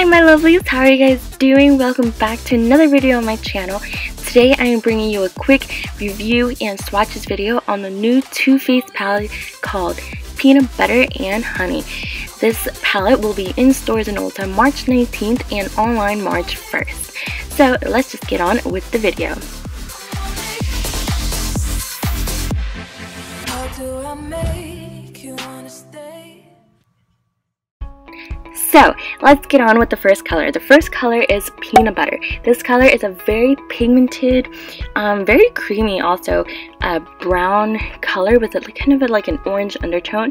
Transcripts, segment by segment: Hi my lovelies, how are you guys doing? Welcome back to another video on my channel. Today I am bringing you a quick review and swatches video on the new Too Faced palette called Peanut Butter and Honey. This palette will be in stores in Ulta March 19th and online March 1st. So let's just get on with the video. So let's get on with the first color. The first color is Peanut Butter. This color is a very pigmented, very creamy also, brown color with a, kind of like an orange undertone.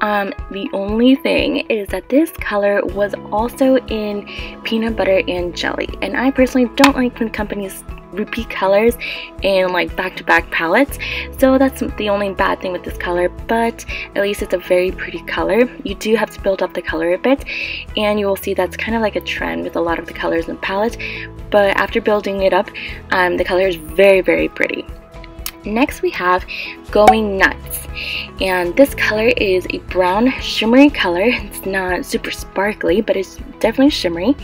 The only thing is that this color was also in Peanut Butter and Jelly. And I personally don't like when companies repeat colors and like back-to-back palettes, so that's the only bad thing with this color, but at least it's a very pretty color. You do have to build up the color a bit, and you will see that's kind of like a trend with a lot of the colors in the palette, but after building it up, the color is very pretty. Next we have Going Nuts, and this color is a brown shimmery color. It's not super sparkly, but it's definitely shimmery.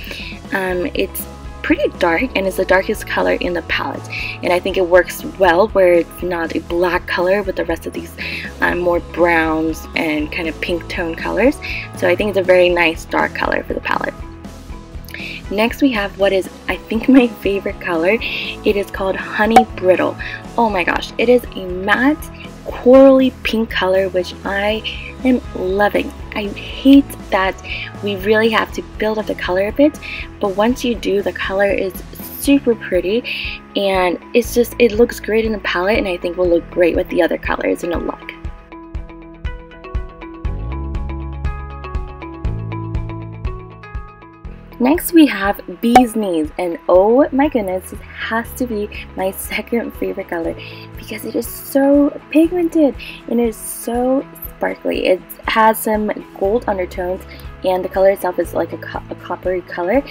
It's pretty dark and is the darkest color in the palette, and I think it works well where it's not a black color with the rest of these more browns and kind of pink tone colors, so I think it's a very nice dark color for the palette. Next we have what is I think my favorite color. It is called Honey Brittle. Oh my gosh, it is a matte corally pink color, which I am loving. I hate that we really have to build up the color a bit, but once you do, the color is super pretty, and it's just, it looks great in the palette, and I think will look great with the other colors in a look. Next we have Bee's Knees, and oh my goodness, this has to be my second favorite color because it is so pigmented and it is so sparkly. It has some gold undertones and the color itself is like a coppery color.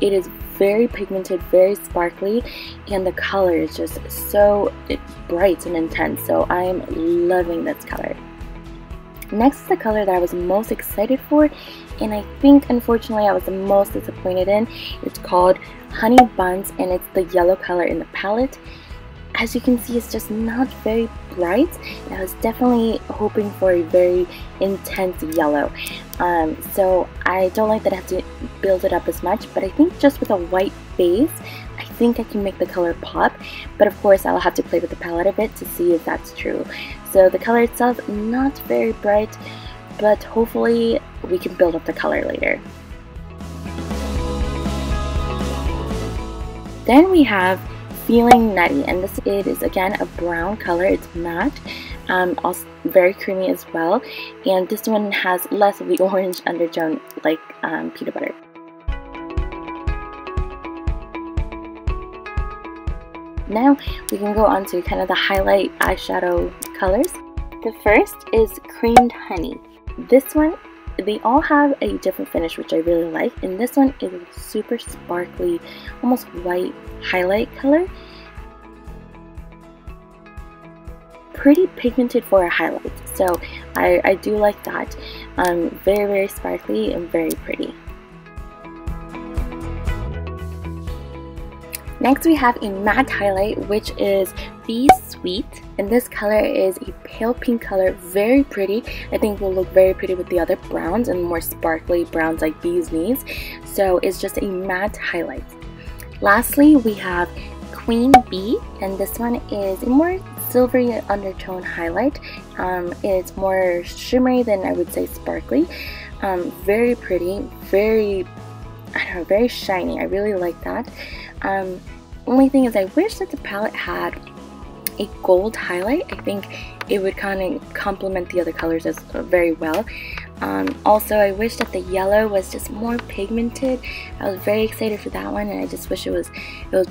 It is very pigmented, very sparkly, and the color is just so bright and intense, so I am loving this color. Next is the color that I was most excited for, and I think unfortunately I was the most disappointed in. It's called Honey Buns, and it's the yellow color in the palette. As you can see, it's just not very bright, and I was definitely hoping for a very intense yellow. So I don't like that I have to build it up as much, but I think just with a white base, I think I can make the color pop, but of course I'll have to play with the palette a bit to see if that's true. So the color itself, not very bright, but hopefully we can build up the color later. Then we have Feeling Nutty, and this is again a brown color. It's matte, also very creamy as well, and this one has less of the orange undertone like Peanut Butter. Now we can go on to kind of the highlight eyeshadow colors. The first is Creamed Honey. This one, they all have a different finish, which I really like, and this one is a super sparkly, almost white highlight color. Pretty pigmented for a highlight, so I do like that. Very sparkly and very pretty. Next we have a matte highlight, which is Bee Sweet, and this color is a pale pink color, very pretty. I think will look very pretty with the other browns and more sparkly browns like Bee's Knees, so it's just a matte highlight. Lastly we have Queen Bee, and this one is a more silvery undertone highlight. It's more shimmery than I would say sparkly. Very pretty, very shiny. I really like that. Only thing is I wish that the palette had a gold highlight. I think it would kind of complement the other colors as very well. Also I wish that the yellow was just more pigmented. I was very excited for that one, and I just wish it was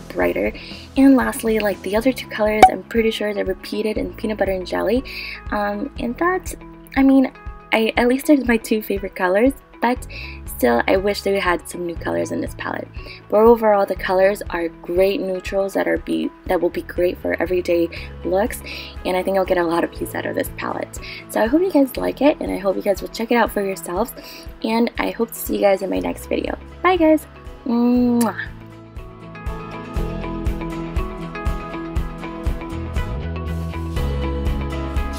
brighter. And lastly, like the other two colors, I'm pretty sure they're repeated in Peanut Butter and Jelly. And that, I mean, at least they're my two favorite colors, but still I wish they had some new colors in this palette. But overall, the colors are great neutrals that will be great for everyday looks, and I think I'll get a lot of use out of this palette. So I hope you guys like it, and I hope you guys will check it out for yourselves, and I hope to see you guys in my next video. Bye guys! Mwah.